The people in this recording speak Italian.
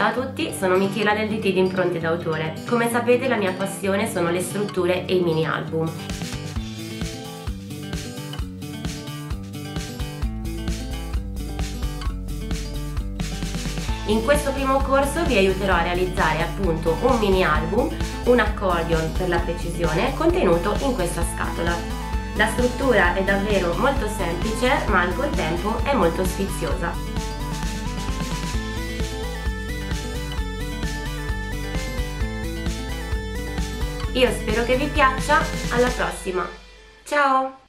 Ciao a tutti, sono Michela del DT di Impronte d'Autore. Come sapete, la mia passione sono le strutture e i mini album. In questo primo corso vi aiuterò a realizzare appunto un mini album, un accordion per la precisione, contenuto in questa scatola. La struttura è davvero molto semplice, ma al contempo è molto sfiziosa. Io spero che vi piaccia, alla prossima! Ciao!